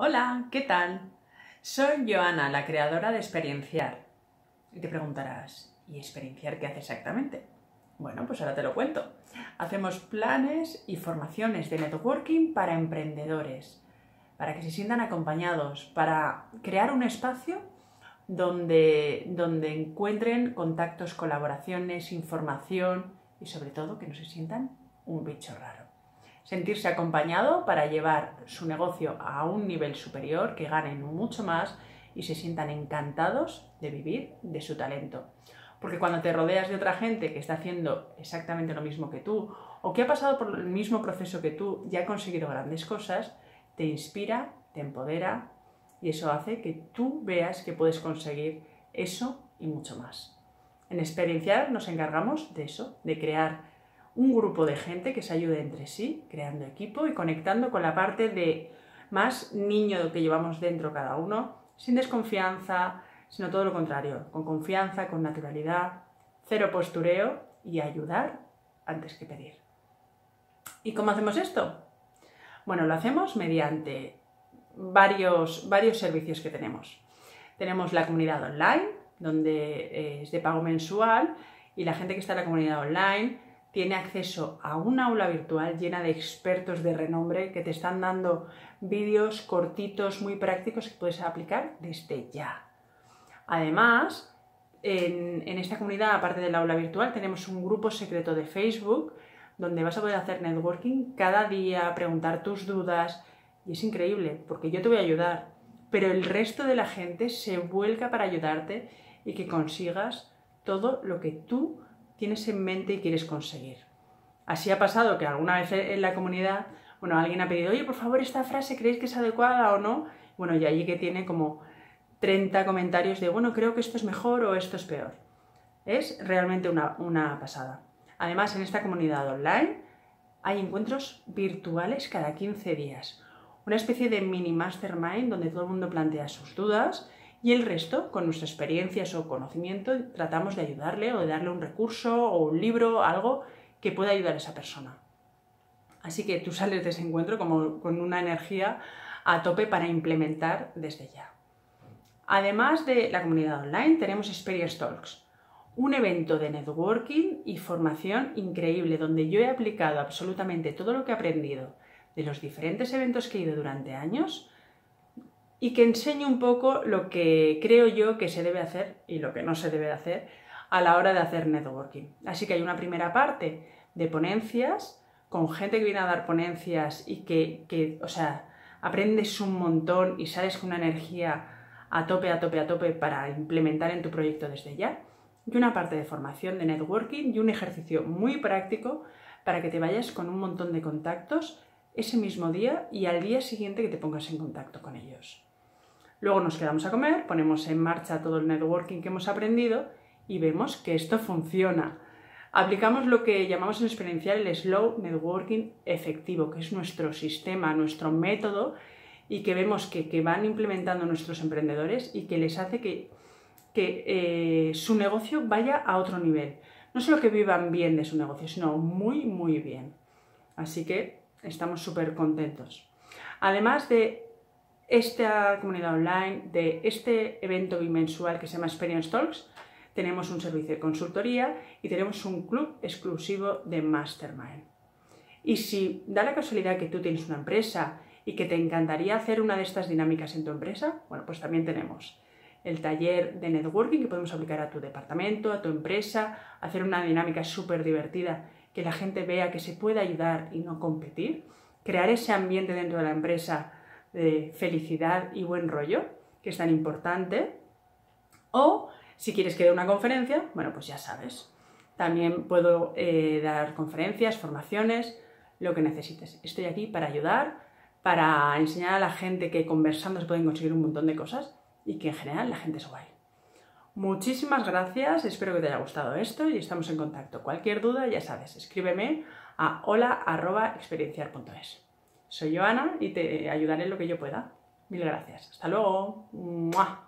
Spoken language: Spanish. Hola, ¿qué tal? Soy Joanna, la creadora de Experienciar. Y te preguntarás, ¿y Experienciar qué hace exactamente? Bueno, pues ahora te lo cuento. Hacemos planes y formaciones de networking para emprendedores, para que se sientan acompañados, para crear un espacio donde encuentren contactos, colaboraciones, información y sobre todo que no se sientan un bicho raro. Sentirse acompañado para llevar su negocio a un nivel superior, que ganen mucho más y se sientan encantados de vivir de su talento. Porque cuando te rodeas de otra gente que está haciendo exactamente lo mismo que tú o que ha pasado por el mismo proceso que tú y ha conseguido grandes cosas, te inspira, te empodera y eso hace que tú veas que puedes conseguir eso y mucho más. En Experienciar nos encargamos de eso, de crear un grupo de gente que se ayude entre sí, creando equipo y conectando con la parte de más niño que llevamos dentro cada uno, sin desconfianza, sino todo lo contrario, con confianza, con naturalidad, cero postureo y ayudar antes que pedir. ¿Y cómo hacemos esto? Bueno, lo hacemos mediante varios servicios que tenemos. Tenemos la comunidad online, donde es de pago mensual, y la gente que está en la comunidad online tiene acceso a una aula virtual llena de expertos de renombre que te están dando vídeos cortitos, muy prácticos, que puedes aplicar desde ya. Además, en esta comunidad, aparte del aula virtual, tenemos un grupo secreto de Facebook donde vas a poder hacer networking cada día, preguntar tus dudas, y es increíble porque yo te voy a ayudar, pero el resto de la gente se vuelca para ayudarte y que consigas todo lo que tú tienes en mente y quieres conseguir. Así ha pasado que alguna vez en la comunidad, bueno, alguien ha pedido, oye, por favor, esta frase, ¿creéis que es adecuada o no? Bueno, y allí que tiene como 30 comentarios de, bueno, creo que esto es mejor o esto es peor. Es realmente una pasada. Además, en esta comunidad online hay encuentros virtuales cada 15 días. Una especie de mini mastermind donde todo el mundo plantea sus dudas y el resto, con nuestras experiencias o conocimiento, tratamos de ayudarle o de darle un recurso o un libro, algo que pueda ayudar a esa persona. Así que tú sales de ese encuentro como con una energía a tope para implementar desde ya. Además de la comunidad online, tenemos Experience Talks, un evento de networking y formación increíble donde yo he aplicado absolutamente todo lo que he aprendido de los diferentes eventos que he ido durante años y que enseñe un poco lo que creo yo que se debe hacer y lo que no se debe hacer a la hora de hacer networking. Así que hay una primera parte de ponencias, con gente que viene a dar ponencias y que aprendes un montón y sales con una energía a tope para implementar en tu proyecto desde ya. Y una parte de formación de networking y un ejercicio muy práctico para que te vayas con un montón de contactos ese mismo día y al día siguiente que te pongas en contacto con ellos. Luego nos quedamos a comer, ponemos en marcha todo el networking que hemos aprendido y vemos que esto funciona. Aplicamos lo que llamamos en Experienciar el Slow Networking Efectivo, que es nuestro sistema, nuestro método y que vemos que van implementando nuestros emprendedores y que les hace que su negocio vaya a otro nivel. No solo que vivan bien de su negocio, sino muy, muy bien. Así que estamos súper contentos. Además de esta comunidad online, de este evento bimensual que se llama Experience Talks, tenemos un servicio de consultoría y tenemos un club exclusivo de Mastermind. Y si da la casualidad que tú tienes una empresa y que te encantaría hacer una de estas dinámicas en tu empresa, bueno, pues también tenemos el taller de networking que podemos aplicar a tu departamento, a tu empresa, hacer una dinámica súper divertida que la gente vea que se puede ayudar y no competir, crear ese ambiente dentro de la empresa de felicidad y buen rollo, que es tan importante. O si quieres que dé una conferencia, bueno, pues ya sabes. También puedo dar conferencias, formaciones, lo que necesites. Estoy aquí para ayudar, para enseñar a la gente que conversando se pueden conseguir un montón de cosas y que en general la gente es guay. Muchísimas gracias, espero que te haya gustado esto y estamos en contacto. Cualquier duda, ya sabes, escríbeme a hola@experienciar.es. Soy Joanna y te ayudaré en lo que yo pueda. Mil gracias. Hasta luego. ¡Mua!